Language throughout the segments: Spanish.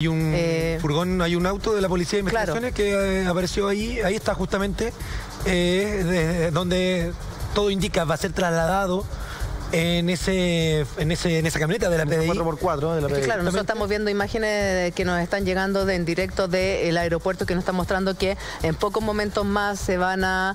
Hay un furgón, hay un auto de la Policía de Investigaciones, claro, que apareció ahí, ahí está justamente, donde todo indica va a ser trasladado en esa camioneta de la PDI. 4x4 de la PDI. Es que, claro, nosotros estamos viendo imágenes que nos están llegando en directo del aeropuerto, que nos está mostrando que en pocos momentos más se va a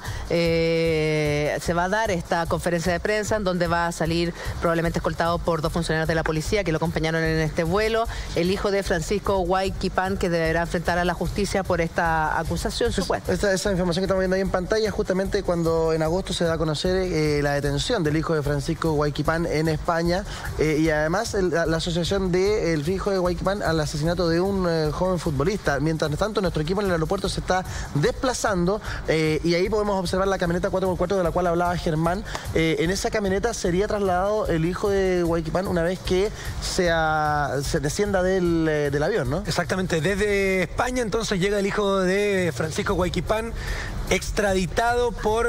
dar esta conferencia de prensa, en donde va a salir probablemente escoltado por dos funcionarios de la policía que lo acompañaron en este vuelo, el hijo de Francisco Huaiquipán, que deberá enfrentar a la justicia por esta acusación supuesta. Esa información que estamos viendo ahí en pantalla es justamente cuando en agosto se da a conocer la detención del hijo de Francisco Huaiquipán en España, y además la asociación del hijo de Huaiquipán al asesinato de un joven futbolista. Mientras tanto, nuestro equipo en el aeropuerto se está desplazando, y ahí podemos observar la camioneta 4x4 de la cual hablaba Germán. En esa camioneta sería trasladado el hijo de Huaiquipán una vez que se descienda del avión, ¿no? Exactamente, desde España entonces llega el hijo de Francisco Huaiquipán, extraditado por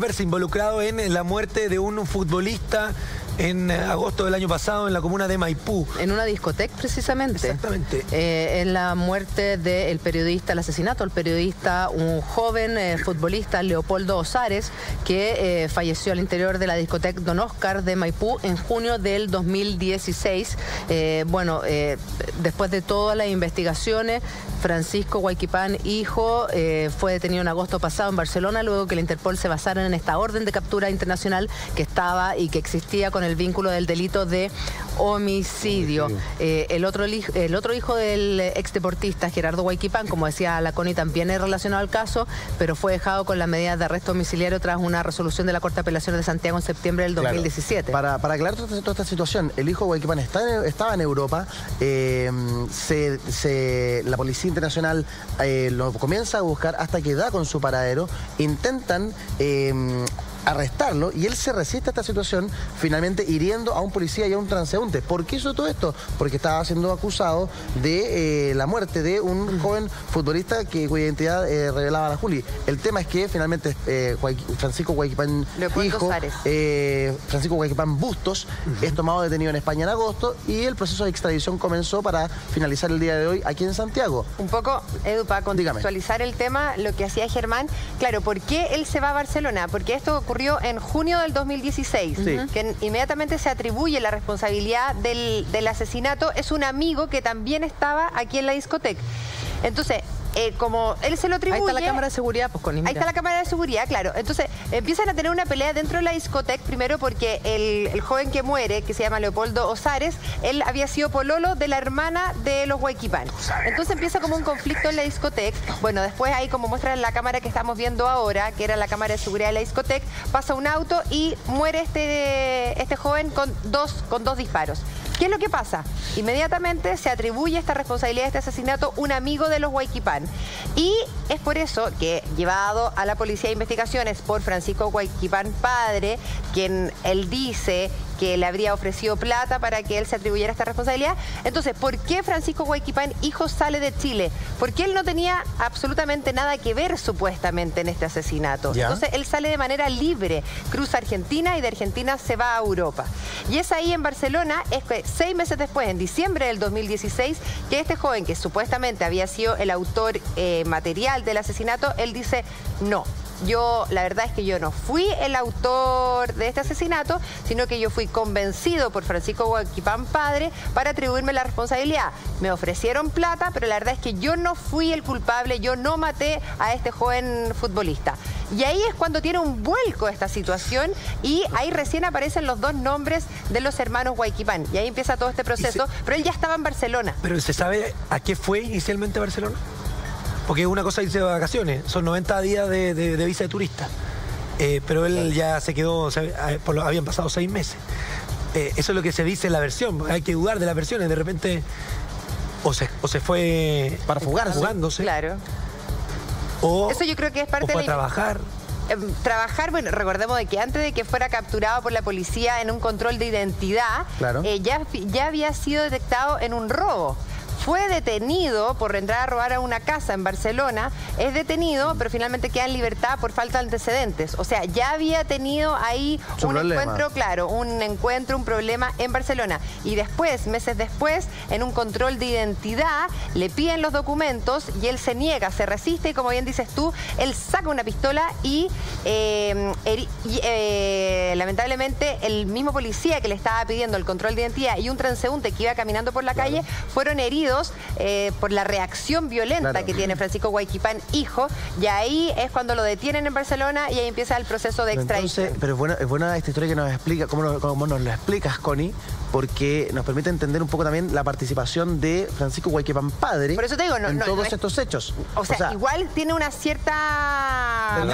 verse involucrado en la muerte de un futbolista en agosto del año pasado en la comuna de Maipú. En una discoteca, precisamente. Exactamente. En la muerte del periodista, el asesinato del periodista, un joven futbolista, Leopoldo Ozares, que falleció al interior de la discoteca Don Oscar de Maipú en junio del 2016. Después de todas las investigaciones, Francisco Huaiquipán, hijo, fue detenido en agosto pasado en Barcelona, luego que la Interpol se basara en esta orden de captura internacional que estaba y que existía con el vínculo del delito de homicidio. El otro hijo del exdeportista, Gerardo Huaiquipán, como decía la Connie, también es relacionado al caso, pero fue dejado con la medida de arresto domiciliario tras una resolución de la Corte de Apelaciones de Santiago en septiembre del 2017. Para aclarar toda esta situación, el hijo de Huaiquipán estaba en Europa, la Policía Internacional lo comienza a buscar hasta que da con su paradero, intentan arrestarlo y él se resiste a esta situación, finalmente hiriendo a un policía y a un transeúnte. ¿Por qué hizo todo esto? Porque estaba siendo acusado de la muerte de un joven futbolista cuya identidad revelaba la Juli. El tema es que finalmente Francisco Huaiquipán, hijo, Francisco Huaiquipán Bustos, es tomado detenido en España en agosto, y el proceso de extradición comenzó para finalizar el día de hoy aquí en Santiago. Un poco, Edu, para contextualizar el tema, lo que hacía Germán, claro, ¿por qué él se va a Barcelona? Porque esto ocurrió en junio del 2016, sí, que inmediatamente se atribuye la responsabilidad del asesinato. Es un amigo que también estaba aquí en la discoteca. Entonces, como él se lo atribuye... Ahí está la cámara de seguridad, pues, Connie, mira. Ahí está la cámara de seguridad, claro. Entonces, empiezan a tener una pelea dentro de la discoteca, primero porque el joven que muere, que se llama Leopoldo Ozares, él había sido pololo de la hermana de los Huaiquipán. Entonces empieza como un conflicto en la discoteca. Bueno, después ahí, como muestra la cámara que estamos viendo ahora, que era la cámara de seguridad de la discoteca, pasa un auto y muere este joven con dos disparos. ¿Qué es lo que pasa? Inmediatamente se atribuye esta responsabilidad de este asesinato a un amigo de los Huaiquipán. Y es por eso que, llevado a la Policía de Investigaciones por Francisco Huaiquipán padre, quien él dice que le habría ofrecido plata para que él se atribuyera esta responsabilidad. Entonces, ¿por qué Francisco Huaiquipán hijo sale de Chile? Porque él no tenía absolutamente nada que ver, supuestamente, en este asesinato. ¿Ya? Entonces, él sale de manera libre, cruza Argentina y de Argentina se va a Europa. Y es ahí en Barcelona, es que 6 meses después, en diciembre del 2016, que este joven, que supuestamente había sido el autor material del asesinato, él dice, no, la verdad es que yo no fui el autor de este asesinato, sino que yo fui convencido por Francisco Huaiquipán padre para atribuirme la responsabilidad. Me ofrecieron plata, pero la verdad es que yo no fui el culpable, yo no maté a este joven futbolista. Y ahí es cuando tiene un vuelco esta situación, y ahí recién aparecen los dos nombres de los hermanos Huaiquipán. Y ahí empieza todo este proceso, pero él ya estaba en Barcelona. ¿Pero se sabe a qué fue inicialmente Barcelona? Porque una cosa dice vacaciones, son 90 días de visa de turista. Pero él ya se quedó, o sea, habían pasado 6 meses. Eso es lo que se dice en la versión, hay que dudar de las versiones, de repente o se fue para fugándose. Claro. O, eso yo creo que es parte de trabajar. Bueno, recordemos de que antes de que fuera capturado por la policía en un control de identidad, ya había sido detectado en un robo. fue detenido por entrar a robar a una casa en Barcelona, es detenido, pero finalmente queda en libertad por falta de antecedentes. O sea, ya había tenido ahí un encuentro, claro, un problema en Barcelona. Y después, meses después, en un control de identidad, le piden los documentos y él se niega, se resiste y, como bien dices tú, él saca una pistola y, lamentablemente, el mismo policía que le estaba pidiendo el control de identidad y un transeúnte que iba caminando por la calle fueron heridos por la reacción violenta que tiene Francisco Huaiquipán, hijo, y ahí es cuando lo detienen en Barcelona y ahí empieza el proceso de extradición. Entonces, pero es buena esta historia que nos explica, cómo nos lo explicas, Connie, porque nos permite entender un poco también la participación de Francisco Huaiquipán padre. Por eso te digo, en todos estos hechos. O sea, igual tiene una cierta...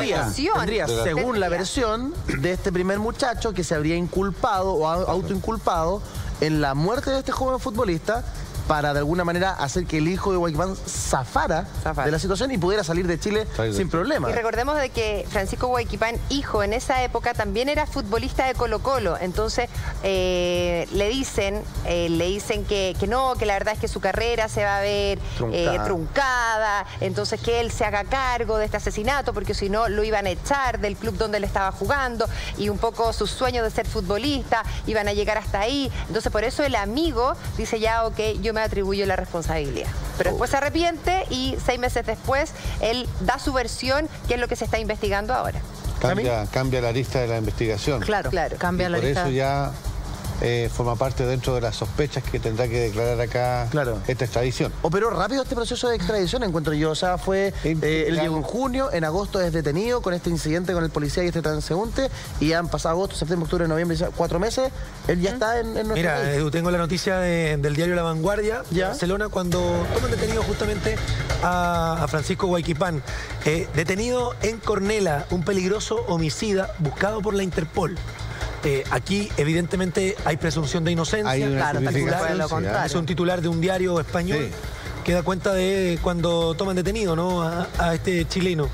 Según la versión de este primer muchacho, que se habría inculpado o autoinculpado en la muerte de este joven futbolista, para de alguna manera hacer que el hijo de Huaiquipán zafara de la situación y pudiera salir de Chile sin problema. Y recordemos de que Francisco Huaiquipán, hijo, en esa época también era futbolista de Colo Colo. Entonces le dicen que no, que la verdad es que su carrera se va a ver truncada. Entonces que él se haga cargo de este asesinato, porque si no lo iban a echar del club donde él estaba jugando, y un poco sus sueños de ser futbolista iban a llegar hasta ahí. Entonces por eso el amigo dice ya, ok, yo me atribuyo la responsabilidad. Pero después se arrepiente y 6 meses después él da su versión, que es lo que se está investigando ahora. Cambia la arista de la investigación. Claro. Cambia la arista. Por eso ya forma parte dentro de las sospechas que tendrá que declarar acá esta extradición. Operó rápido este proceso de extradición, encuentro yo. O sea, fue él llegó en junio, en agosto es detenido con este incidente con el policía y este transeúnte, y han pasado agosto, septiembre, octubre, noviembre, 4 meses. Él ya está en nuestro país. Edu, tengo la noticia del diario La Vanguardia de Barcelona, cuando toman detenido justamente a Francisco Huaiquipán, detenido en Cornela, un peligroso homicida buscado por la Interpol. Aquí, evidentemente, hay presunción de inocencia. Es un titular de un diario español que da cuenta de cuando toman detenido, ¿no?, a este chileno.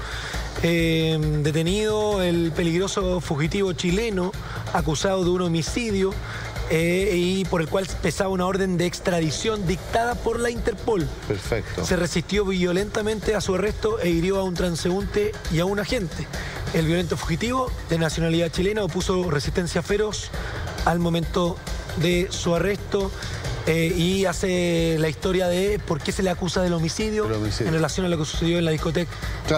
Detenido el peligroso fugitivo chileno, acusado de un homicidio y por el cual pesaba una orden de extradición dictada por la Interpol. Perfecto. Se resistió violentamente a su arresto e hirió a un transeúnte y a un agente. El violento fugitivo, de nacionalidad chilena, opuso resistencia feroz al momento de su arresto y hace la historia de por qué se le acusa del homicidio en relación a lo que sucedió en la discoteca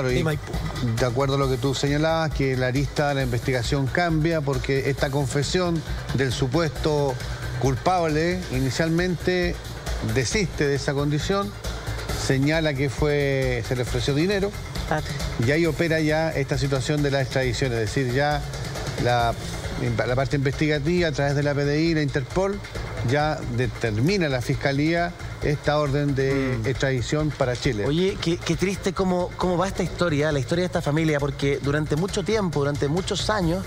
de Maipú. De acuerdo a lo que tú señalabas, que la arista de la investigación cambia, porque esta confesión del supuesto culpable inicialmente desiste de esa condición, señala que se le ofreció dinero. Y ahí opera ya esta situación de la extradición, es decir, ya la parte investigativa a través de la PDI, la Interpol, ya determina la Fiscalía esta orden de extradición para Chile. Oye, qué triste cómo va esta historia, la historia de esta familia, porque durante mucho tiempo, durante muchos años,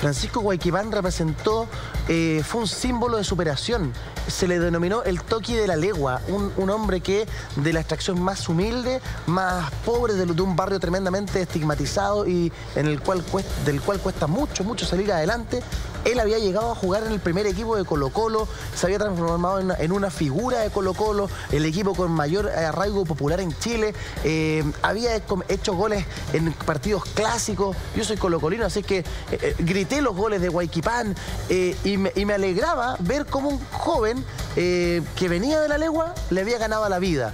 Francisco Huaiquipán fue un símbolo de superación. Se le denominó el Toqui de la Legua, un hombre que de la extracción más humilde, más pobre, de un barrio tremendamente estigmatizado y del cual cuesta mucho salir adelante. Él había llegado a jugar en el primer equipo de Colo Colo, se había transformado en una figura de Colo Colo, el equipo con mayor arraigo popular en Chile, había hecho goles en partidos clásicos. Yo soy colocolino, así que grité los goles de Huaiquipán y me alegraba ver cómo un joven que venía de la legua le había ganado la vida.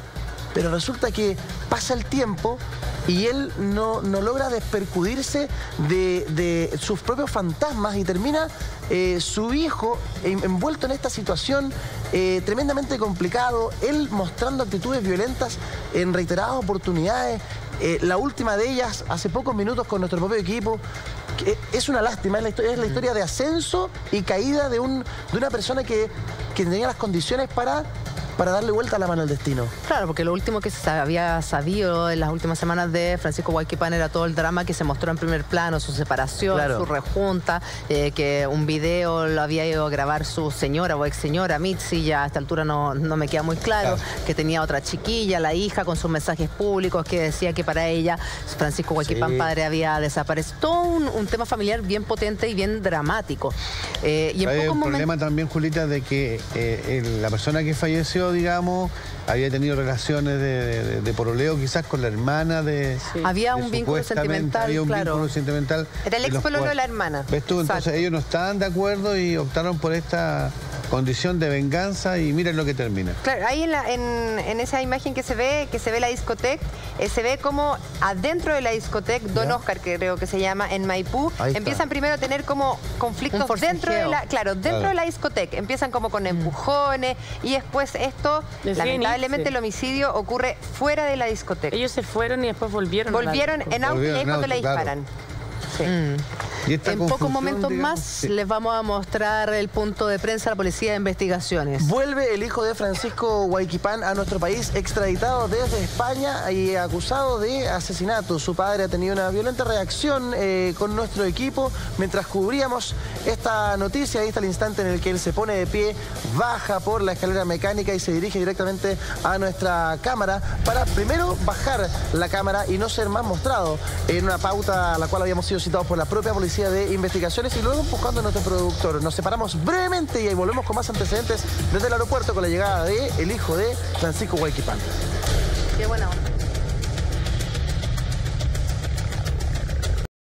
Pero resulta que pasa el tiempo y él no logra despercudirse de sus propios fantasmas y termina su hijo envuelto en esta situación tremendamente complicado, él mostrando actitudes violentas en reiteradas oportunidades, la última de ellas hace pocos minutos con nuestro propio equipo. Es una lástima, es la historia de ascenso y caída de una persona que tenía las condiciones para darle vuelta la mano al destino. Claro, porque lo último que se había sabido en las últimas semanas de Francisco Huaiquipán era todo el drama que se mostró en primer plano, su separación, su rejunta, que un video lo había ido a grabar su señora o ex señora, Mitzi, ya a esta altura no me queda muy claro, que tenía otra chiquilla, la hija, con sus mensajes públicos, que decía que para ella Francisco Huaiquipán padre había desaparecido. Todo un tema familiar bien potente y bien dramático. Y en pocos momentos... problema también, Julita, de que la persona que falleció Colo, digamos, había tenido relaciones de poroleo quizás con la hermana de... Sí. Había un vínculo sentimental, había un vínculo sentimental. Era el ex pololo de la hermana. ¿Ves tú? Exacto. Entonces ellos no estaban de acuerdo y optaron por esta condición de venganza y miren lo que termina. Claro, ahí en esa imagen que se ve la discoteca, se ve como adentro de la discoteca, Don Oscar, que creo que se llama, en Maipú, empiezan primero a tener como conflictos dentro de la, de la discoteca. Empiezan como con empujones y después esto, lamentablemente el homicidio ocurre fuera de la discoteca. Ellos se fueron y después volvieron. Volvieron en auto y es cuando le disparan. Sí. Y en pocos momentos más les vamos a mostrar el punto de prensa a la Policía de Investigaciones. Vuelve el hijo de Francisco Huaiquipán a nuestro país, extraditado desde España y acusado de asesinato. Su padre ha tenido una violenta reacción con nuestro equipo mientras cubríamos esta noticia. Ahí está el instante en el que él se pone de pie, baja por la escalera mecánica y se dirige directamente a nuestra cámara para primero bajar la cámara y no ser más mostrado en una pauta a la cual habíamos sido citados por la propia Policía de Investigaciones y luego buscando a nuestro productor. Nos separamos brevemente y ahí volvemos con más antecedentes desde el aeropuerto con la llegada de el hijo de Francisco Huaiquipán.